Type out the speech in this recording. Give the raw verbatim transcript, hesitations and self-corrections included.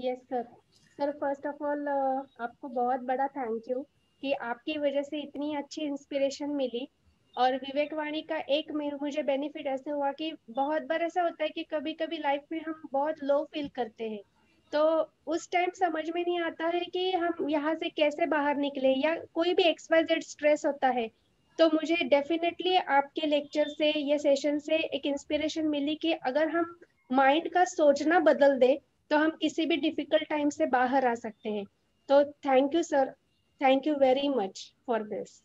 Yes sir sir first of all आपको बहुत बड़ा थैंक यू कि आपकी वजह से इतनी अच्छी इंस्पिरेशन मिली। और विवेक वाणी का एक मुझे बेनिफिट ऐसे हुआ कि बहुत बार ऐसा होता है कि कभी कभी लाइफ में हम बहुत लो फील करते हैं, तो उस टाइम समझ में नहीं आता है कि हम यहाँ से कैसे बाहर निकले, या कोई भी एक्स वाई जेड स्ट्रेस होता है। तो मुझे डेफिनेटली आपके लेक्चर से, ये सेशन से एक इंस्पिरेशन मिली कि अगर हम माइंड का सोचना बदल दे तो हम किसी भी डिफिकल्ट टाइम से बाहर आ सकते हैं। तो thank you sir, thank you very much for this.